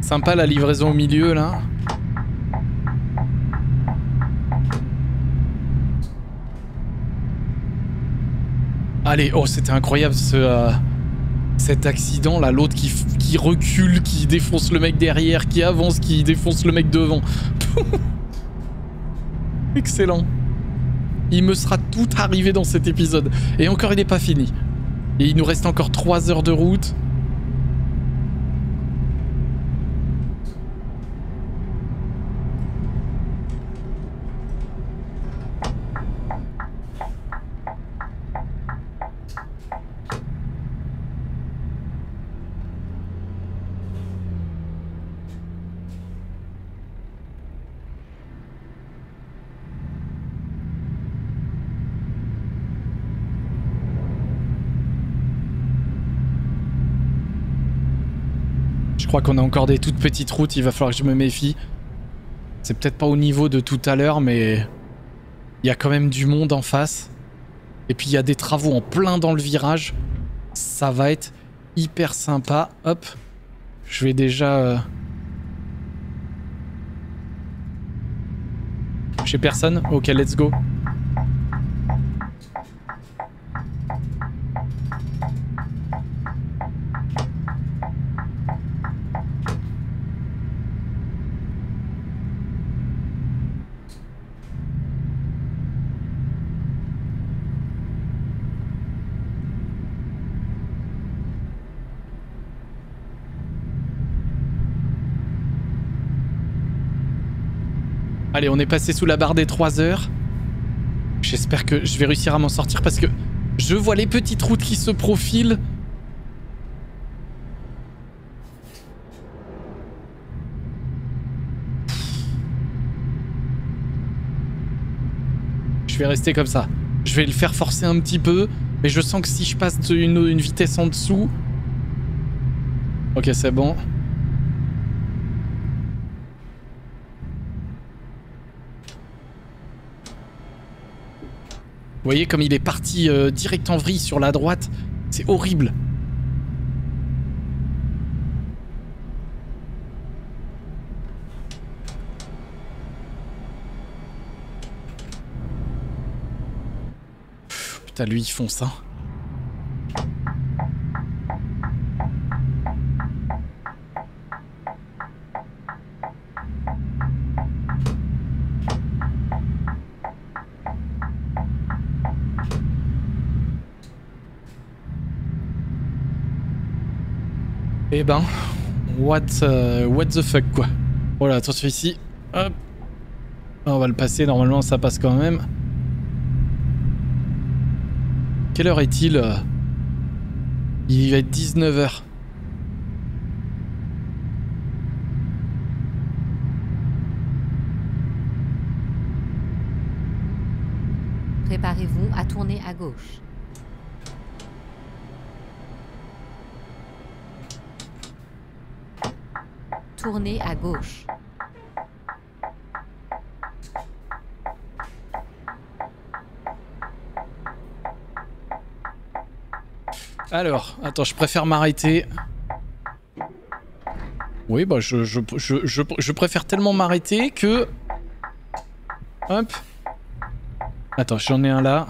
Sympa la livraison au milieu là. Allez, oh c'était incroyable ce, euh, cet accident là, l'autre qui, qui recule, qui défonce le mec derrière, qui avance, qui défonce le mec devant. Excellent. Il me sera tout arrivé dans cet épisode. Et encore il n'est pas fini. Et il nous reste encore trois heures de route. Je crois qu'on a encore des toutes petites routes, il va falloir que je me méfie. C'est peut-être pas au niveau de tout à l'heure, mais il y a quand même du monde en face. Et puis il y a des travaux en plein dans le virage. Ça va être hyper sympa. Hop, je vais déjà... Euh... Chez personne? Ok, let's go. Allez, on est passé sous la barre des trois heures. J'espère que je vais réussir à m'en sortir parce que je vois les petites routes qui se profilent. Je vais rester comme ça. Je vais le faire forcer un petit peu. Mais je sens que si je passe une, une vitesse en dessous... Ok, c'est bon. Vous voyez comme il est parti euh, direct en vrille sur la droite, c'est horrible. Pff, putain, lui il fonce hein. Eh ben, what, uh, what the fuck quoi. Voilà, attention ici. Hop. On va le passer, normalement ça passe quand même. Quelle heure est-il? Il va être dix-neuf heures. Préparez-vous à tourner à gauche. Tournez à gauche. Alors, attends, je préfère m'arrêter. Oui, bah je, je, je, je, je préfère tellement m'arrêter que... Hop. Attends, j'en ai un là.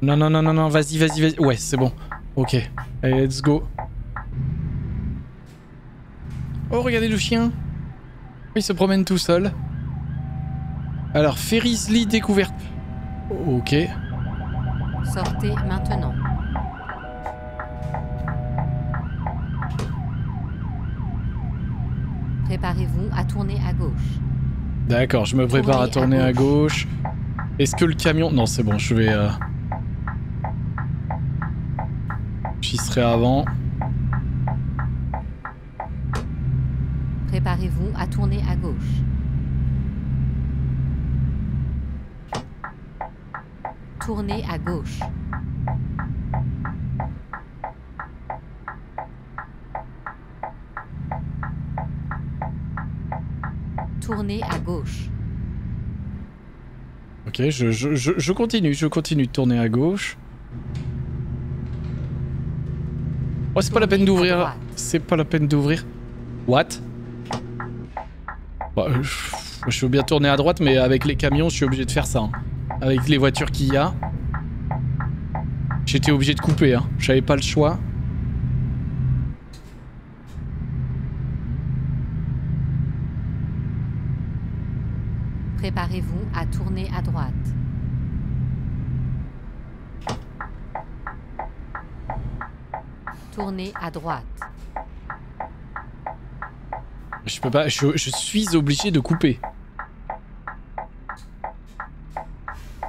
Non, non, non, non, non, vas-y, vas-y, vas-y. Ouais, c'est bon. Ok. Allez, let's go. Oh, regardez le chien. Il se promène tout seul. Alors, Ferrisly découverte. Ok. Sortez maintenant. Préparez-vous à tourner à gauche. D'accord, je me prépare à tourner à gauche. Est-ce que le camion... Non, c'est bon, je vais... Euh... J'y serai avant. Préparez-vous à tourner à gauche. Tournez à gauche. Tournez à gauche. Ok, je, je, je, je continue, je continue de tourner à gauche. Oh, c'est pas la peine d'ouvrir. C'est pas la peine d'ouvrir. What? Bah, je veux bien tourner à droite, mais avec les camions, je suis obligé de faire ça. Hein. Avec les voitures qu'il y a. J'étais obligé de couper, hein. J'avais pas le choix. Préparez-vous à tourner à droite. Tournez à droite. Je peux pas, je, je suis obligé de couper.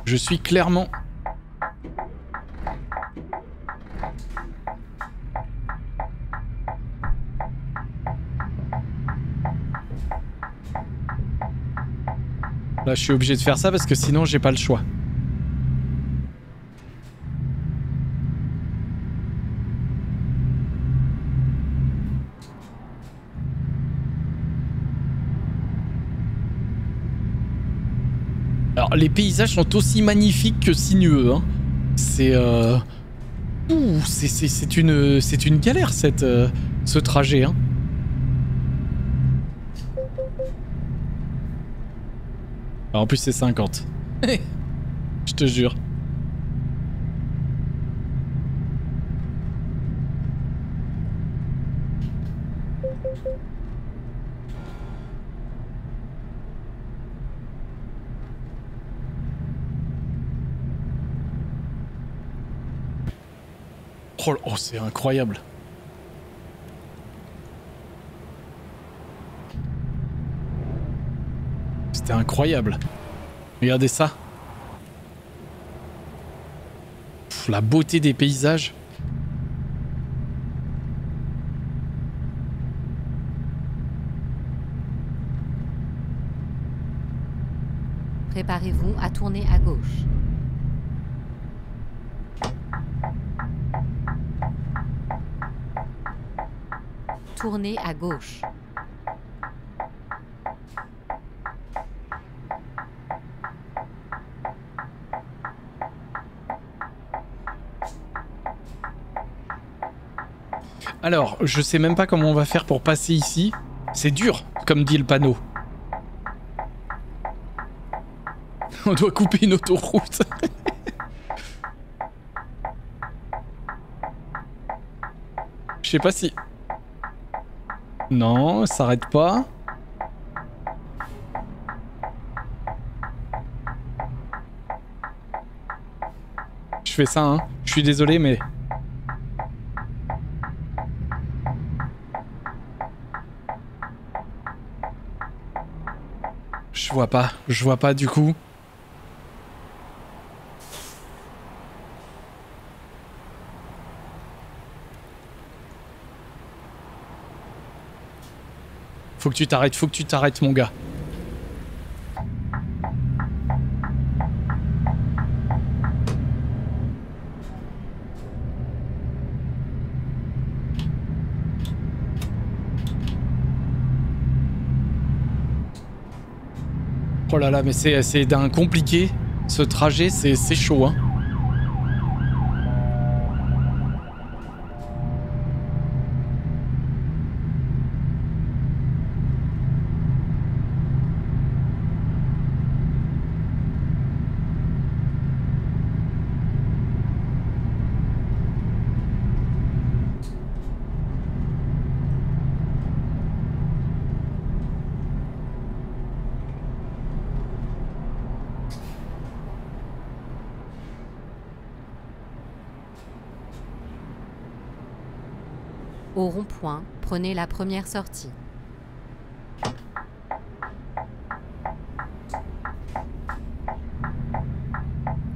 Je suis clairement... Là, je suis obligé de faire ça parce que sinon, j'ai pas le choix. Alors, les paysages sont aussi magnifiques que sinueux. Hein. C'est... Euh... Ouh, c'est une, c'est une galère, cette, euh, ce trajet. Hein. En plus, c'est cinquante. Je te jure. Oh, oh c'est incroyable. C'était incroyable. Regardez ça. Pff, la beauté des paysages. Préparez-vous à tourner à gauche. Tournez à gauche. Alors, je sais même pas comment on va faire pour passer ici. C'est dur, comme dit le panneau. On doit couper une autoroute. Je sais pas si... Non, ça s'arrête pas. Je fais ça, hein. Je suis désolé, mais... Je vois pas, je vois pas du coup. Faut que tu t'arrêtes, faut que tu t'arrêtes mon gars. Oh là là, mais c'est d'un compliqué. Ce trajet, c'est chaud, hein. Au rond-point, prenez la première sortie.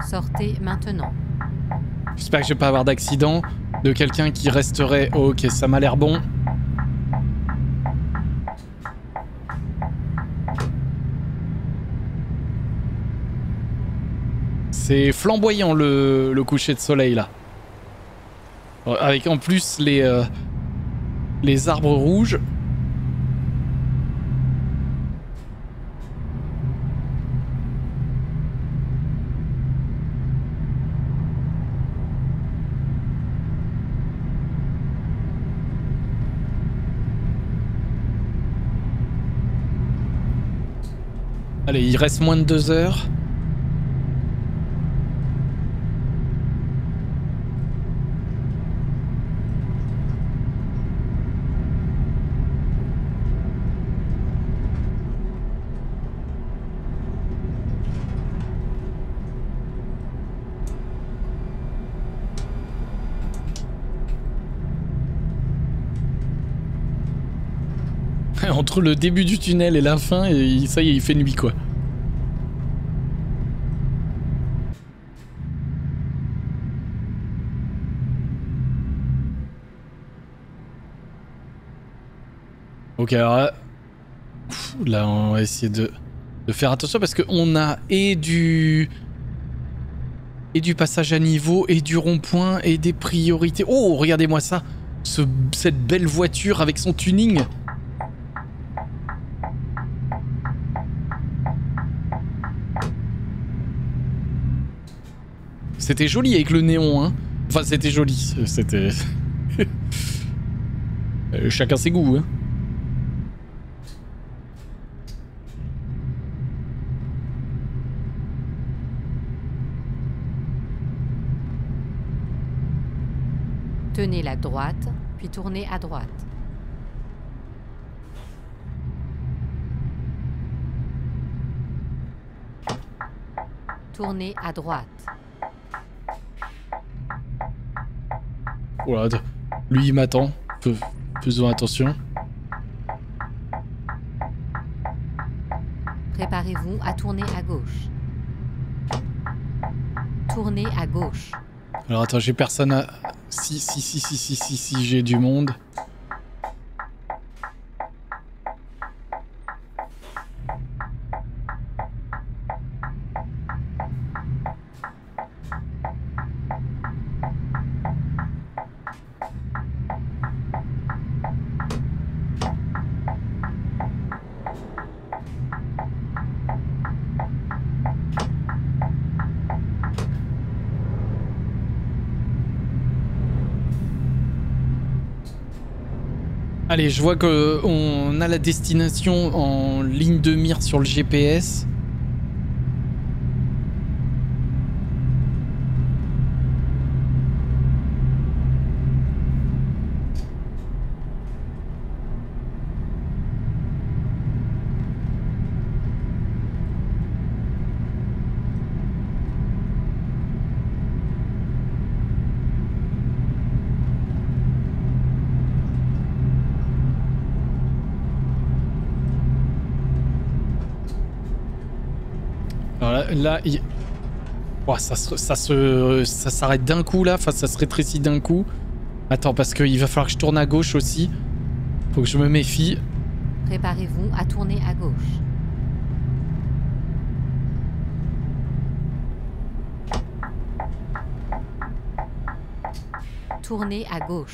Sortez maintenant. J'espère que je vais pas avoir d'accident de quelqu'un qui resterait... Oh, ok, ça m'a l'air bon. C'est flamboyant le, le coucher de soleil là. Avec en plus les, euh, les arbres rouges. Allez, il reste moins de deux heures. Entre le début du tunnel et la fin, et ça y est, il fait nuit quoi. Ok, alors là, pff, là on va essayer de, de faire attention parce qu'on a et du et du passage à niveau et du rond-point et des priorités. Oh, regardez-moi ça, ce, cette belle voiture avec son tuning. C'était joli avec le néon, hein. Enfin, c'était joli. C'était... Chacun ses goûts, hein. Tenez la droite, puis tournez à droite. Tournez à droite. Voilà, lui il m'attend, faisons attention. Préparez-vous à tourner à gauche. Tournez à gauche. Alors attends, j'ai personne à... Si, si, si, si, si, si, si, j'ai du monde. Allez, je vois qu'on a la destination en ligne de mire sur le G P S. Là, il... oh, ça se, ça se, ça s'arrête d'un coup là, enfin ça se rétrécit d'un coup. Attends, parce qu'il va falloir que je tourne à gauche aussi. Faut que je me méfie. Préparez-vous à tourner à gauche. Tournez à gauche.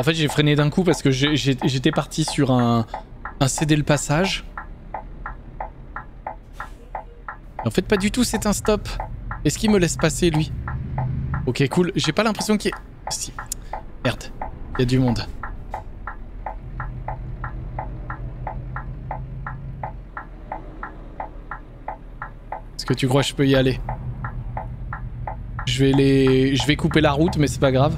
En fait, j'ai freiné d'un coup parce que j'étais parti sur un, un céder le passage. En fait, pas du tout, c'est un stop. Est-ce qu'il me laisse passer, lui? Ok, cool. J'ai pas l'impression qu'il y ait... Si. Merde. Il y a du monde. Est-ce que tu crois que je peux y aller? Je vais les... Je vais couper la route, mais c'est pas grave.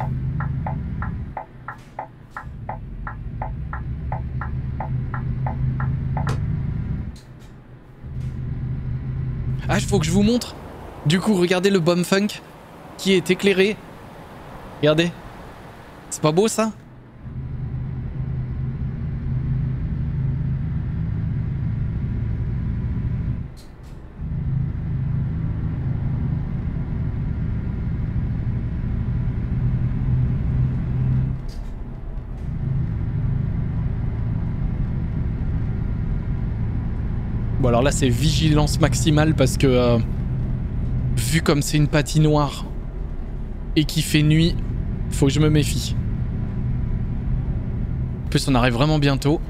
Ah, il faut que je vous montre. Du coup, regardez le BoMFuNk qui est éclairé. Regardez. C'est pas beau, ça? Bon, alors là, c'est vigilance maximale parce que euh, vu comme c'est une patinoire et qu'il fait nuit, faut que je me méfie. En plus, on arrive vraiment bientôt.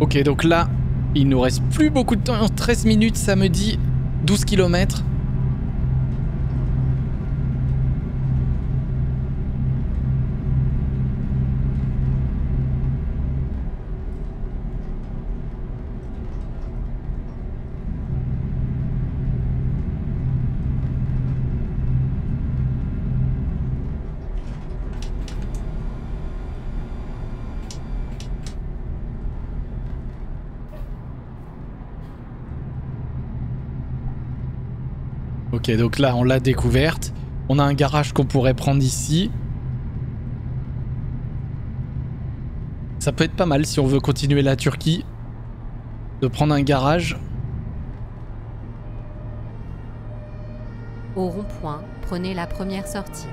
Ok, donc là, il nous reste plus beaucoup de temps, treize minutes, ça me dit douze kilomètres. Ok, donc là, on l'a découverte. On a un garage qu'on pourrait prendre ici. Ça peut être pas mal si on veut continuer la Turquie, de prendre un garage. Au rond-point, prenez la première sortie.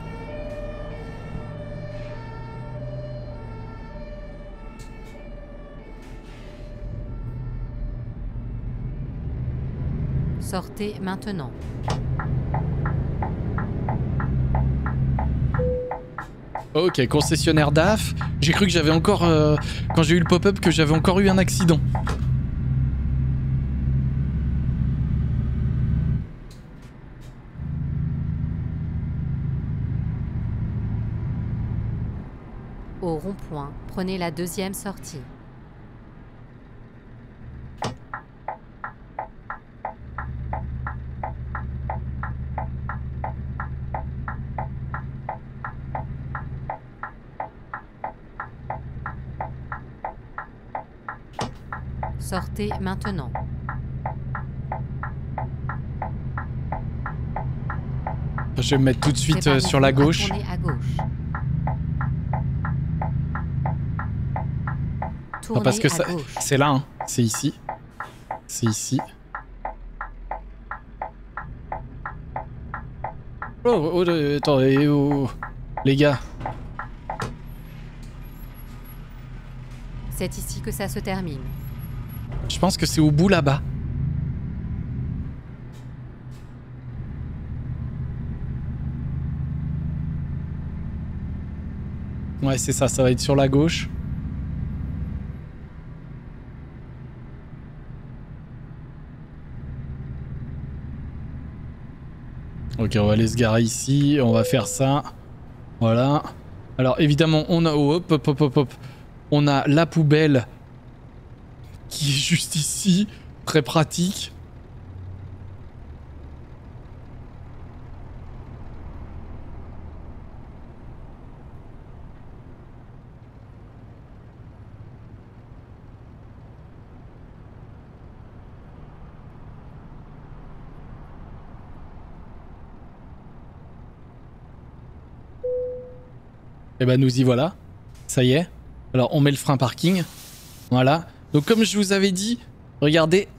Sortez maintenant. Ok, concessionnaire D A F. J'ai cru que j'avais encore, euh, quand j'ai eu le pop-up, que j'avais encore eu un accident. Au rond-point, prenez la deuxième sortie. Sortez maintenant. Je vais me mettre tout de suite euh, sur la gauche. À gauche. Non, parce que ça... c'est là, hein. C'est ici. C'est ici. Oh, oh, oh attendez, oh, les gars. C'est ici que ça se termine. Je pense que c'est au bout là-bas. Ouais, c'est ça, ça va être sur la gauche. Ok, on va aller se garer ici, on va faire ça. Voilà. Alors évidemment, on a... Oh, hop, hop, hop, hop, hop. On a la poubelle qui est juste ici, très pratique. Et ben nous y voilà, ça y est. Alors on met le frein parking, voilà. Donc comme je vous avais dit, regardez,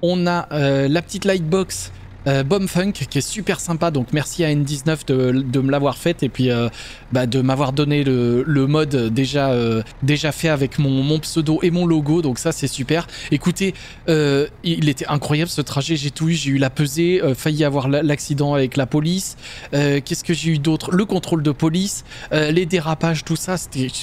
on a euh, la petite lightbox Euh, BoMFuNk qui est super sympa, donc merci à N dix-neuf de, de me l'avoir faite et puis euh, bah, de m'avoir donné le, le mode déjà, euh, déjà fait avec mon, mon pseudo et mon logo, donc ça c'est super. Écoutez, euh, il était incroyable ce trajet, j'ai tout eu, j'ai eu la pesée, euh, failli avoir l'accident avec la police, euh, qu'est-ce que j'ai eu d'autre, le contrôle de police, euh, les dérapages, tout ça,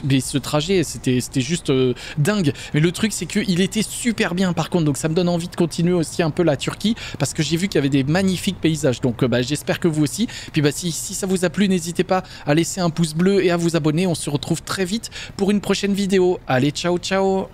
mais ce trajet c'était juste euh, dingue. Mais le truc c'est qu'il était super bien par contre, donc ça me donne envie de continuer aussi un peu la Turquie parce que j'ai vu qu'il y avait des magnifique paysage, donc bah, j'espère que vous aussi. Puis bah, si, si ça vous a plu, n'hésitez pas à laisser un pouce bleu et à vous abonner. On se retrouve très vite pour une prochaine vidéo. Allez, ciao ciao.